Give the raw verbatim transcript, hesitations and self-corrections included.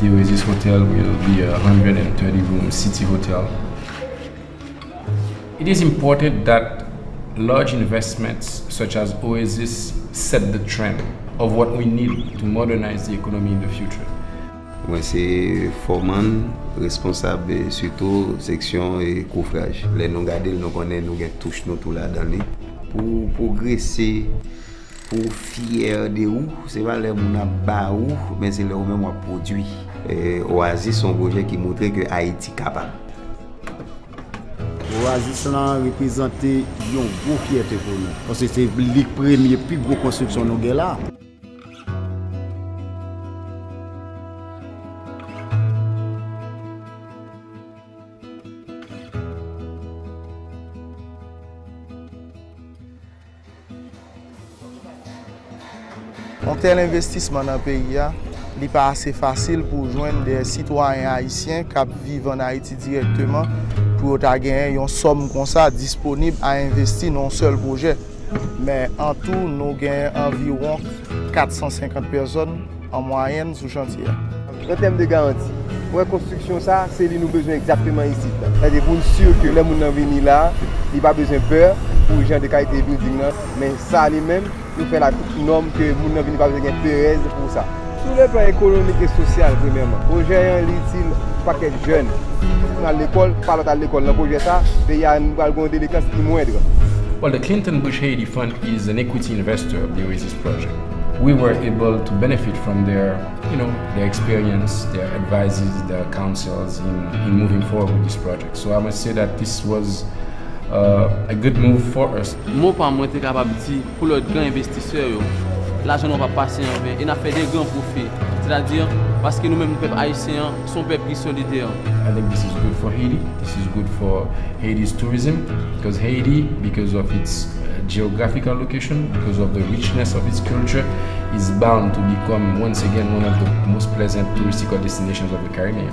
The Oasis Hotel will be a one hundred thirty room city hotel. It is important that large investments such as Oasis set the trend of what we need to modernize the economy in the future. Moi c'est Foreman, responsable surtout section et coffrage. Les nous garder, nous connaît, nous gagne touche nous tout là dedans pour progresser, pour fier de où, c'est pas les mon ba où, mais c'est le même moi produit. Oasis son projet qui montre que Haïti capable. Oasis là représente une bonne fierté pour nous parce que c'est le premier plus gros construction nous gagne là. Un tel investissement dans le pays n'est pas assez facile pour joindre des citoyens haïtiens qui vivent en Haïti directement pour gagner une somme comme ça disponible à investir dans un seul projet. Mais en tout, nous gagnons environ quatre cent cinquante personnes en moyenne sur le chantier. En termes de garantie, pour la construction, c'est ce que nous avons besoin exactement ici. C'est-à-dire pour nous sûr que les gens qui viennent là, ils n'ont pas besoin de peur pour les gens de qualité de building. Mais ça, lui-même, nous fait la norme que les gens ne viennent pas de Pérez pour ça. Sur le plan économique et social, premièrement, le projet est utile pour les jeunes. À l'école, pas à l'école. Le projet ça, il y a une délicatesse qui est moindre. Well, the Clinton Bush Haiti Fund is an equity investor of the Oasis project. We were able to benefit from their, you know, their experience, their advices, their counsels in, in moving forward with this project. So I must say that this was Uh, a good move for us. Moi, pas moi, t'es capable de pour les grands investisseurs, l'argent ne va pas passer en vain. Il a fait des grands profits, c'est-à-dire parce que nous-mêmes, peuple haïtien, son peuple solidaire. I think this is good for Haiti. This is good for Haiti's tourism, because Haiti, because of its geographical location, because of the richness of its culture, is bound to become once again one of the most pleasant touristical destinations of the Caribbean.